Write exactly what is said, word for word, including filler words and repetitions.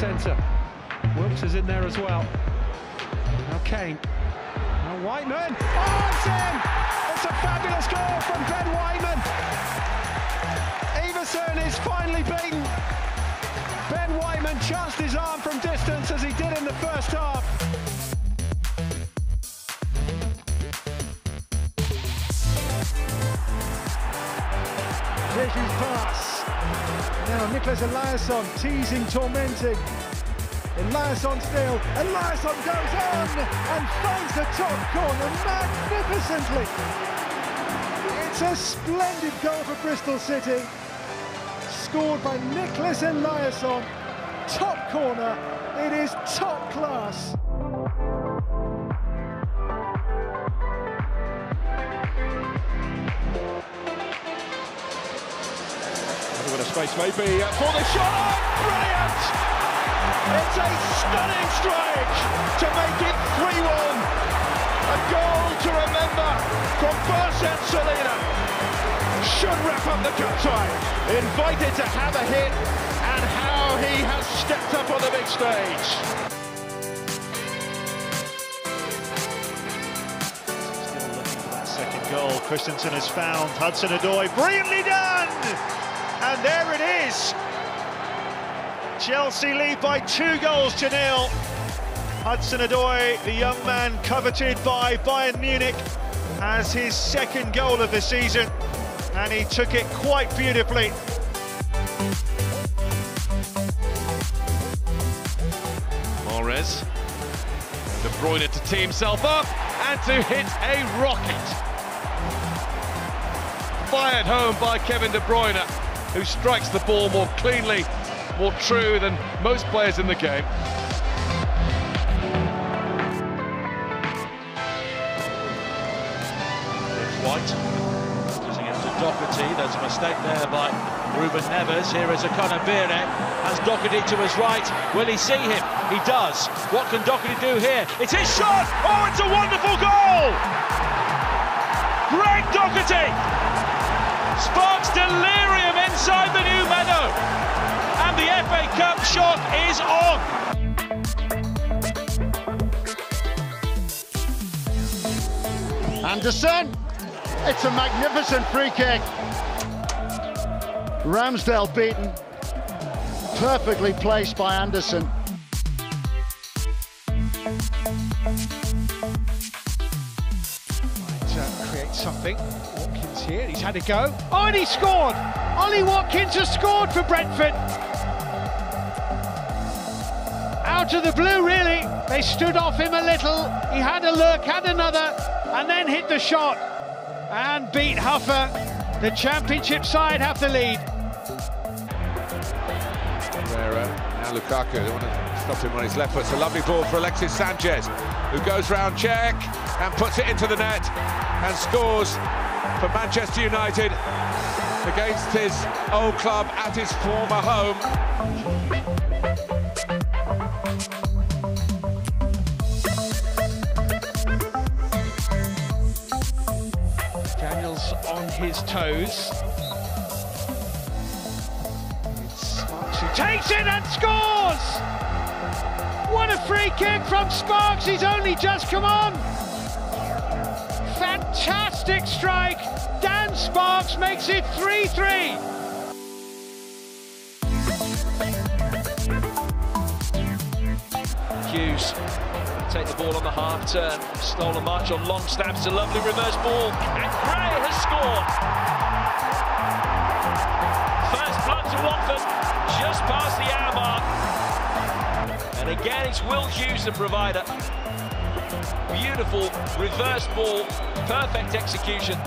centre. Wilkes is in there as well. Now Kane. Now Whiteman. Oh, it's in! It's a fabulous goal from Ben Whiteman. Everson is finally beaten. Ben Whiteman chanced his arm from distance as he did in the first half. Huge pass. Now Niclas Eliasson teasing, tormenting. Eliasson still. Eliasson goes on and finds the top corner magnificently. It's a splendid goal for Bristol City. Scored by Niclas Eliasson. Top corner. It is top class. Space maybe for the shot, brilliant! It's a stunning strike to make it three one. A goal to remember from Bersant Celina. Should wrap up the cup tie. Invited to have a hit, and how he has stepped up on the big stage. Still looking for that second goal. Christensen has found Hudson-Odoi. Brilliantly done! And there it is! Chelsea lead by two goals to nil. Hudson-Odoi, the young man coveted by Bayern Munich, has his second goal of the season, and he took it quite beautifully. Mahrez, De Bruyne to tee himself up and to hit a rocket. Fired home by Kevin De Bruyne, who strikes the ball more cleanly, more true than most players in the game. White, losing it to Doherty. There's a mistake there by Ruben Neves. Here is Okonabire, has Doherty to his right. Will he see him? He does. What can Doherty do here? It's his shot! Oh, it's a wonderful goal! Greg Doherty! Sparkes delirium! Inside the new meadow, and the F A Cup shot is on. Anderson, it's a magnificent free kick. Ramsdale beaten, perfectly placed by Anderson. Something. Watkins here, he's had a go. Oh, and he scored! Ollie Watkins has scored for Brentford! Out of the blue, really. They stood off him a little. He had a look, had another, and then hit the shot. And beat Huffer. The Championship side have the lead. Herrera, now Lukaku, they want to stop him on his left foot. It's a lovely ball for Alexis Sanchez, who goes round Cech and puts it into the net. And scores for Manchester United against his old club at his former home. Daniels on his toes. It's Sparkes who takes it and scores! What a free kick from Sparkes, he's only just come on! Fantastic strike, Dan Sparkes makes it three three. Hughes, take the ball on the half turn, stole a march on long stabs, a lovely reverse ball, and Gray has scored. First blood to Watford, just past the hour mark. And again it's Will Hughes the provider. Beautiful reverse ball, perfect execution.